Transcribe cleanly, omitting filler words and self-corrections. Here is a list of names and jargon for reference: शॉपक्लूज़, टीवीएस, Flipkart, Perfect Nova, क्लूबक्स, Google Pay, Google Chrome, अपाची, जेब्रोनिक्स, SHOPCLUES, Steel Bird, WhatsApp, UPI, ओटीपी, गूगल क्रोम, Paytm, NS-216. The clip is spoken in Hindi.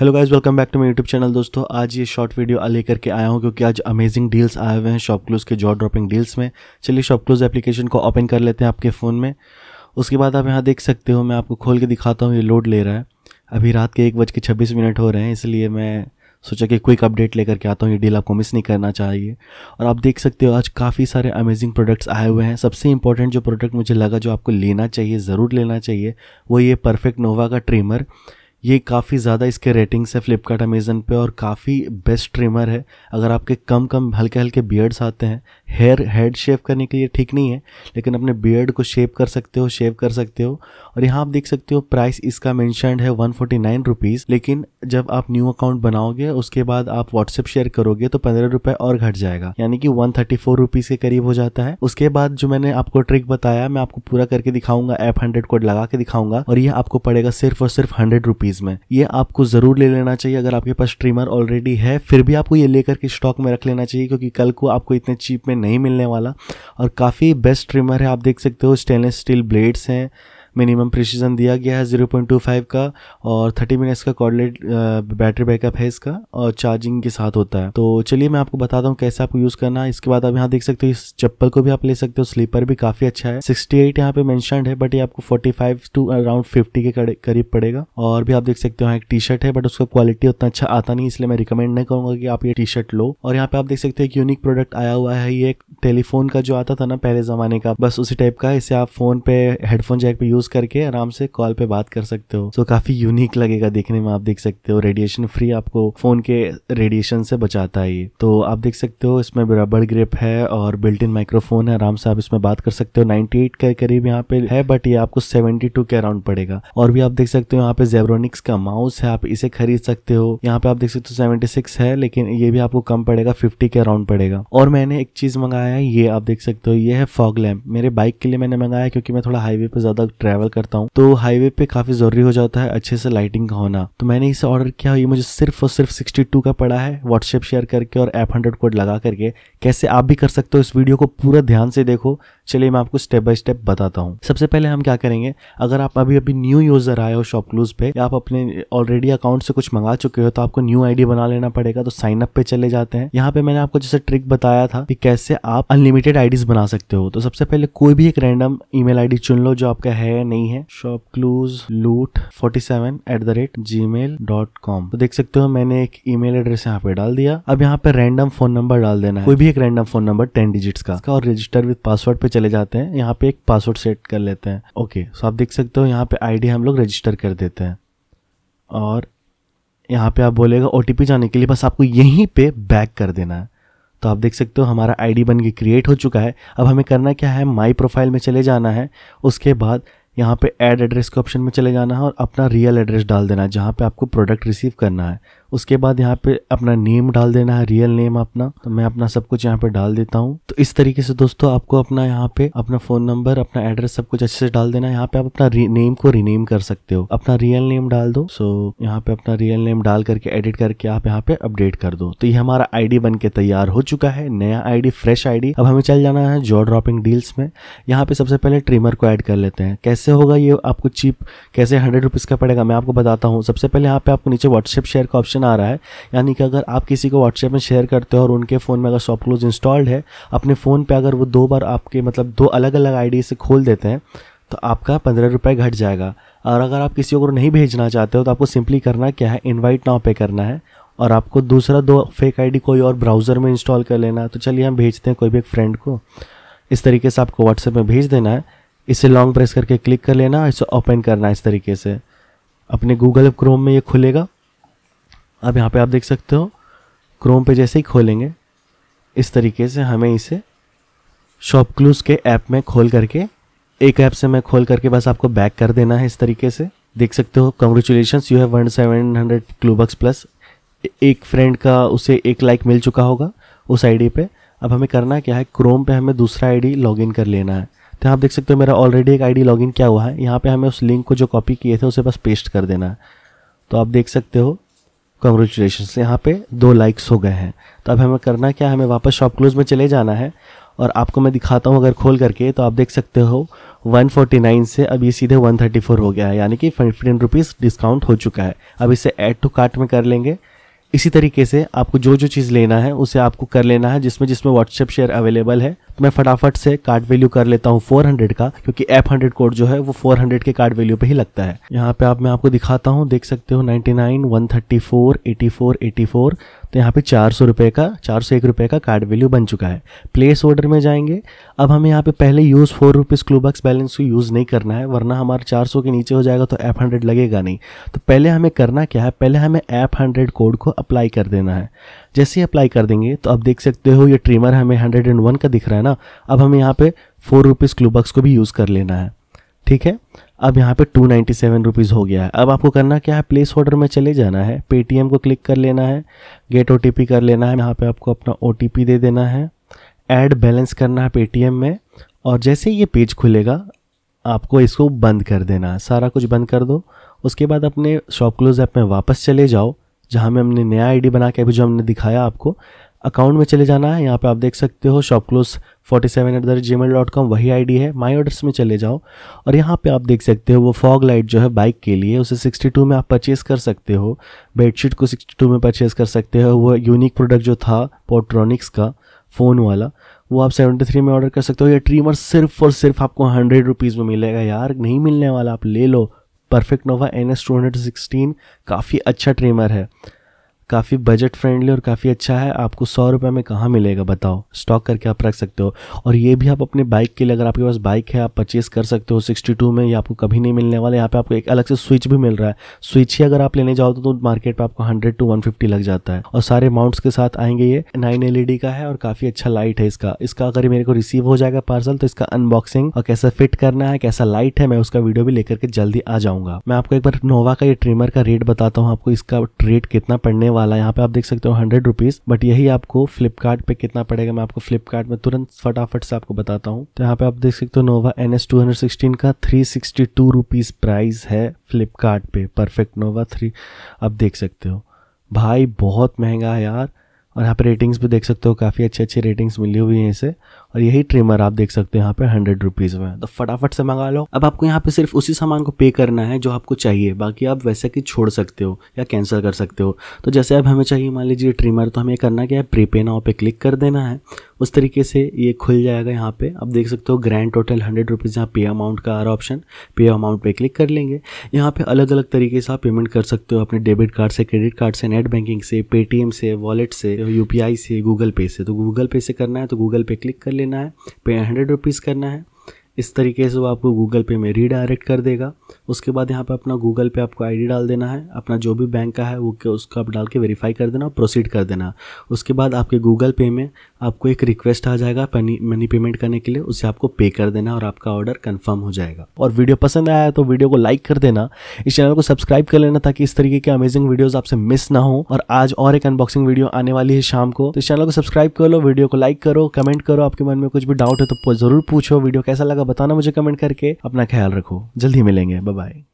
Hello guys, welcome back to my YouTube channel. दोस्तों, आज ये शॉर्ट वीडियो लेकर के आया हूँ क्योंकि आज अमेजिंग डील्स आए हुए हैं शॉपक्लूज़ के, जॉ ड्रॉपिंग डील्स में। चलिए शॉपक्लूज़ एप्लीकेशन को ओपन कर लेते हैं आपके फ़ोन में। उसके बाद आप यहाँ देख सकते हो, मैं आपको खोल के दिखाता हूँ। ये लोड ले रहा है, अभी रात के 1:26 हो रहे हैं, इसलिए मैं सोचा कि क्विक अपडेट लेकर के आता हूँ। ये डील आपको मिस नहीं करना चाहिए। और आप देख सकते हो आज काफ़ी सारे अमेजिंग प्रोडक्ट्स आए हुए हैं। सबसे इंपॉर्टेंट जो प्रोडक्ट मुझे लगा जो आपको लेना चाहिए, ज़रूर लेना चाहिए, वो ये परफेक्ट नोवा का ट्रिमर। ये काफ़ी ज़्यादा इसके रेटिंग्स है फ्लिपकार्ट, अमेज़न पे, और काफ़ी बेस्ट ट्रिमर है। अगर आपके कम हल्के हल्के बियर्ड्स आते हैं, हेड शेव करने के लिए ठीक नहीं है, लेकिन अपने बियर्ड को शेव कर सकते हो। और यहाँ आप देख सकते हो प्राइस इसका मेंशन्ड है 149 रुपीज़, लेकिन जब आप न्यू अकाउंट बनाओगे उसके बाद आप व्हाट्सएप शेयर करोगे तो 15 रुपये और घट जाएगा, यानी कि 134 रुपीज़ के करीब हो जाता है। उसके बाद जो मैंने आपको ट्रिक बताया, मैं आपको पूरा करके दिखाऊंगा, ऐप 100 कोड लगा के दिखाऊंगा, और यह आपको पड़ेगा सिर्फ और सिर्फ 100 रुपीज़ में। ये आपको जरूर ले लेना चाहिए। अगर आपके पास ट्रिमर ऑलरेडी है फिर भी आपको ये लेकर के स्टॉक में रख लेना चाहिए क्योंकि कल को आपको इतने चीप में नहीं मिलने वाला। और काफ़ी बेस्ट ट्रिमर है, आप देख सकते हो स्टेनलेस स्टील ब्लेड्स हैं, मिनिमम प्रिसीजन दिया गया है 0.25 का, और 30 मिनट्स का कॉर्डलेट बैटरी बैकअप है इसका, और चार्जिंग के साथ होता है। तो चलिए मैं आपको बताता हूँ कैसे आपको यूज़ करना है। इसके बाद आप यहाँ देख सकते हो इस चप्पल को भी आप ले सकते हो, स्लीपर भी काफ़ी अच्छा है। 68 यहाँ पे मेंशन्ड है, बट ये आपको 45 टू अराउंड 50 के करीब पड़ेगा। और भी आप देख सकते हो एक टी शर्ट है, बट उसका क्वालिटी उतना अच्छा आता नहीं, इसलिए मैं रिकमेंड नहीं करूँगा कि आप ये टी शर्ट लो। और यहाँ पे आप देख सकते हो एक यूनिक प्रोडक्ट आया हुआ है, ये एक टेलीफोन का जो आता था ना पहले ज़माने का, बस उसी टाइप का। इसे आप फ़ोन पे हेडफोन जैक पे करके आराम से कॉल पे बात कर सकते हो। तो काफी यूनिक लगेगा देखने में। आप देख सकते हो रेडिएशन फ्री, आपको फोन के रेडिएशन से बचाता है ये। तो आप देख सकते हो इसमें रबड़ ग्रिप है और बिल्ट इन माइक्रोफोन है, आराम से आप इसमें बात कर सकते हो। 98 के करीब यहाँ पे है, बट ये आपको 72 के अराउंड पड़ेगा। और भी आप देख सकते हो यहाँ पे जेब्रोनिक्स का माउस है, आप इसे खरीद सकते हो। यहाँ पे आप देख सकते हो 76 है, लेकिन ये भी आपको कम पड़ेगा, 50 के अराउंड पड़ेगा। और मैंने एक चीज मंगाया है, ये आप देख सकते हो, ये है फॉग लैम्प। मेरे बाइक के लिए मैंने मंगाया क्योंकि मैं थोड़ा हाईवे पे ज्यादा ट्रैवल करता हूँ, तो हाईवे पे काफी जरूरी हो जाता है अच्छे से लाइटिंग का होना। तो मैंने इसे ऑर्डर किया, ये मुझे सिर्फ और सिर्फ 62 का पड़ा है व्हाट्सएप शेयर करके और ऐप 100 कोड लगा करके। कैसे आप भी कर सकते हो, इस वीडियो को पूरा ध्यान से देखो। चलिए मैं आपको स्टेप बाय स्टेप बताता हूँ। सबसे पहले हम क्या करेंगे, अगर आप अभी न्यू यूजर आए हो शॉपक्लूज पे, आप अपने ऑलरेडी अकाउंट से कुछ मंगा चुके हो, तो आपको न्यू आईडी बना लेना पड़ेगा। तो साइन अप पे चले जाते हैं। यहाँ पे मैंने आपको जैसे ट्रिक बताया था कि कैसे आप अनलिमिटेड आईडीज बना सकते हो। तो सबसे पहले कोई भी एक रैंडम ईमेल आईडी चुन लो जो आपका है नहीं है, shopclues loot47@gmail.com। तो देख सकते हो मैंने एक ईमेल एड्रेस यहाँ पे डाल दिया। अब यहाँ पे रैंडम फोन नंबर डाल देना है, कोई भी एक रैंडम फोन नंबर 10 डिजिट्स का, और रजिस्टर विद पासवर्ड पे चले जाते हैं। यहाँ पे एक पासवर्ड सेट कर लेते हैं। ओके, सो आप देख सकते हो यहाँ पे आईडी हम लोग रजिस्टर कर देते हैं। और यहाँ पे आप बोलेगा ओटीपी जाने के लिए, बस आपको यहीं पे बैक कर देना है। तो आप देख सकते हो हमारा आईडी बन के क्रिएट हो चुका है। अब हमें करना क्या है, माई प्रोफाइल में चले जाना है, उसके बाद यहाँ पे ऐड एड्रेस के ऑप्शन में चले जाना है और अपना रियल एड्रेस डाल देना है जहाँ पे आपको प्रोडक्ट रिसीव करना है। उसके बाद यहाँ पे अपना नेम डाल देना है, रियल नेम अपना। तो मैं अपना सब कुछ यहाँ पे डाल देता हूँ। तो इस तरीके से दोस्तों आपको अपना यहाँ पे अपना फ़ोन नंबर, अपना एड्रेस, सब कुछ अच्छे से डाल देना है। यहाँ पे आप अपना नेम को रीनेम कर सकते हो, अपना रियल नेम डाल दो। सो यहाँ पे अपना रियल नेम डाल करके एडिट करके आप यहाँ पे अपडेट कर दो। तो ये हमारा आईडी बन के तैयार हो चुका है, नया आईडी, फ्रेश आईडी। अब हमें चल जाना है जॉ ड्रॉपिंग डील्स में। यहाँ पे सबसे पहले ट्रिमर को ऐड कर लेते हैं। कैसे होगा ये, आपको चीप कैसे 100 रुपीज़ का पड़ेगा मैं आपको बताता हूँ। सबसे पहले यहाँ पे आपको नीचे व्हाट्सएप शेयर का ऑप्शन आ रहा है, यानी कि अगर आप किसी को व्हाट्सएप में शेयर करते हो और उनके फ़ोन में अगर शॉपक्लूज़ इंस्टॉल्ड है, अपने फ़ोन पे अगर वो दो बार आपके मतलब दो अलग अलग आईडी से खोल देते हैं तो आपका 15 रुपये घट जाएगा। और अगर आप किसी को नहीं भेजना चाहते हो तो आपको सिंपली करना क्या है, इन्वाइट नाउ पे करना है, और आपको दूसरा दो फेक आईडी कोई और ब्राउज़र में इंस्टॉल कर लेना है। तो चलिए हम भेजते हैं कोई भी एक फ्रेंड को। इस तरीके से आपको व्हाट्सएप में भेज देना है, इसे लॉन्ग प्रेस करके क्लिक कर लेना, इसे ओपन करना है इस तरीके से। अपने गूगल क्रोम में ये खुलेगा। अब यहाँ पे आप देख सकते हो क्रोम पे जैसे ही खोलेंगे इस तरीके से हमें इसे शॉपक्लूज़ के ऐप में खोल करके, एक ऐप से मैं खोल करके बस आपको बैक कर देना है इस तरीके से। देख सकते हो congratulations, you have earn 700 क्लूबक्स plus. एक फ्रेंड का उसे 1 लाइक मिल चुका होगा उस आईडी पे। अब हमें करना क्या है, क्रोम पे हमें दूसरा आईडी लॉगिन कर लेना है। तो आप देख सकते हो मेरा ऑलरेडी एक आईडी लॉगिन किया हुआ है। यहाँ पे हमें उस लिंक को जो कॉपी किए थे उसे बस पेस्ट कर देना है। तो आप देख सकते हो कॉन्ग्रेचुलेशंस, यहाँ पे 2 लाइक्स हो गए हैं। तो अब हमें करना क्या है, हमें वापस शॉपक्लूज़ में चले जाना है। और आपको मैं दिखाता हूँ अगर खोल करके, तो आप देख सकते हो 149 से अब ये सीधे 134 हो गया है, यानी कि 15 रुपीज़ डिस्काउंट हो चुका है। अब इसे ऐड टू कार्ट में कर लेंगे। इसी तरीके से आपको जो जो चीज़ लेना है उसे आपको कर लेना है, जिसमें जिसमें व्हाट्सएप शेयर अवेलेबल है। तो मैं फटाफट से कार्ड वैल्यू कर लेता हूँ 400 का, क्योंकि ऐप 100 कोड जो है वो 400 के कार्ड वैल्यू पे ही लगता है। यहाँ पे आप मैं आपको दिखाता हूँ, देख सकते हो 99, 134, 84, 84। तो यहाँ पे 401 रुपये का कार्ड वैल्यू बन चुका है। प्लेस ऑर्डर में जाएंगे। अब हमें यहाँ पे पहले यूज़ 4 रुपीज़ क्लूबक्स बैलेंस को यूज़ नहीं करना है, वरना हमारा 400 के नीचे हो जाएगा तो ऐप 100 लगेगा नहीं। तो पहले हमें करना क्या है, पहले हमें ऐप 100 कोड को अप्लाई कर देना है। जैसे ही अप्लाई कर देंगे तो आप देख सकते हो ये ट्रिमर हमें 101 का दिख रहा है ना। अब हमें यहाँ पे 4 रुपीज़ क्लूबक्स को भी यूज़ कर लेना है, ठीक है। अब यहाँ पे 297 रुपीज़ हो गया है। अब आपको करना क्या है, प्लेस ऑर्डर में चले जाना है, पेटीएम को क्लिक कर लेना है, गेट OTP कर लेना है। यहाँ पे आपको अपना OTP दे देना है, ऐड बैलेंस करना है पेटीएम में, और जैसे ये पेज खुलेगा आपको इसको बंद कर देना है, सारा कुछ बंद कर दो। उसके बाद अपने शॉपक्लूज ऐप में वापस चले जाओ, जहाँ में हमने नया ID बना के अभी जो हमने दिखाया आपको। अकाउंट में चले जाना है, यहाँ पे आप देख सकते हो shopclose47@gmail.com वही ID है। माई ऑर्डर्स में चले जाओ और यहाँ पे आप देख सकते हो वो फॉग लाइट जो है बाइक के लिए, उसे 62 में आप परचेज़ कर सकते हो, बेडशीट को 62 में परचेज़ कर सकते हो। वो यूनिक प्रोडक्ट जो था पेट्रोनिक्स का फ़ोन वाला, वो आप 73 में ऑर्डर कर सकते हो। ये ट्रिमर सिर्फ और सिर्फ आपको 100 रुपीज़ में मिलेगा यार, नहीं मिलने वाला, आप ले लो। परफेक्ट नोवा NS-216 काफ़ी अच्छा ट्रिमर है, काफ़ी बजट फ्रेंडली और काफ़ी अच्छा है। आपको 100 रुपये में कहाँ मिलेगा बताओ, स्टॉक करके आप रख सकते हो। और ये भी आप अपने बाइक के लिए, अगर आपके पास बाइक है आप परचेज़ कर सकते हो 62 में, ये आपको कभी नहीं मिलने वाला। यहाँ पे आपको एक अलग से स्विच भी मिल रहा है, स्विच ही अगर आप लेने जाओ तो मार्केट पे आपको 100 to 150 लग जाता है। और सारे माउंट्स के साथ आएंगे, ये 9 LED का है और काफ़ी अच्छा लाइट है इसका। इसका अगर मेरे को रिसीव हो जाएगा पार्सल तो इसका अनबॉक्सिंग और कैसा फिट करना है, कैसा लाइट है, मैं उसका वीडियो भी लेकर के जल्दी आ जाऊँगा। मैं आपको एक बार नोवा का ये ट्रिमर का रेट बताता हूँ, आपको इसका रेट कितना पड़ने वाला है। यहाँ पे आप देख सकते हो 100 रुपीज़, बट यही आपको फ्लिपकार्ट पे कितना पड़ेगा मैं आपको फ्लिपकार्ट में तुरंत फटाफट से आपको बताता हूँ। तो यहाँ पे आप देख सकते हो नोवा NS-216 का 362 रुपीज़ प्राइस है फ्लिपकार्ट पे। परफेक्ट नोवा 3 आप देख सकते हो, भाई बहुत महंगा है यार। और यहाँ पे रेटिंग्स भी देख सकते हो, काफ़ी अच्छी अच्छी रेटिंग्स मिली हुई हैं इसे। और यही ट्रिमर आप देख सकते हो यहाँ पे 100 रुपीज़ में, तो फटाफट से मंगा लो। अब आपको यहाँ पे सिर्फ उसी सामान को पे करना है जो आपको चाहिए, बाकी आप वैसे कि छोड़ सकते हो या कैंसिल कर सकते हो। तो जैसे अब हमें चाहिए मान लीजिए ट्रिमर, तो हमें करना क्या है, प्रीपे नाउ पे क्लिक कर देना है। उस तरीके से ये खुल जाएगा। यहाँ पे आप देख सकते हो ग्रैंड टोटल 100 रुपीज़, यहाँ पे अमाउंट का आ रहा ऑप्शन, पे अमाउंट पे क्लिक कर लेंगे। यहाँ पे अलग अलग तरीके से आप पेमेंट कर सकते हो, अपने डेबिट कार्ड से, क्रेडिट कार्ड से, नेट बैंकिंग से, पेटीएम से, वॉलेट से, UPI से, गूगल पे से। तो गूगल पे से करना है तो गूगल पे क्लिक कर लेना है, पे 100 रुपीज़ करना है। इस तरीके से वो आपको गूगल पे में रीडायरेक्ट कर देगा। उसके बाद यहाँ पे अपना गूगल पे आपको ID डाल देना है, अपना जो भी बैंक का है वो उसका आप डाल के वेरीफाई कर देना और प्रोसीड कर देना। उसके बाद आपके गूगल पे में आपको एक रिक्वेस्ट आ जाएगा मनी पेमेंट करने के लिए, उसे आपको पे कर देना और आपका ऑर्डर कन्फर्म हो जाएगा। और वीडियो पसंद आया तो वीडियो को लाइक कर देना, इस चैनल को सब्सक्राइब कर लेना ताकि इस तरीके के अमेजिंग वीडियोज़ आपसे मिस ना हो। और आज और एक अनबॉक्सिंग वीडियो आने वाली है शाम को, तो इस चैनल को सब्सक्राइब कर लो, वीडियो को लाइक करो, कमेंट करो। आपके मन में कुछ भी डाउट है तो ज़रूर पूछो, वीडियो कैसा लगा बताना मुझे कमेंट करके। अपना ख्याल रखो, जल्दी मिलेंगे, बाय बाय।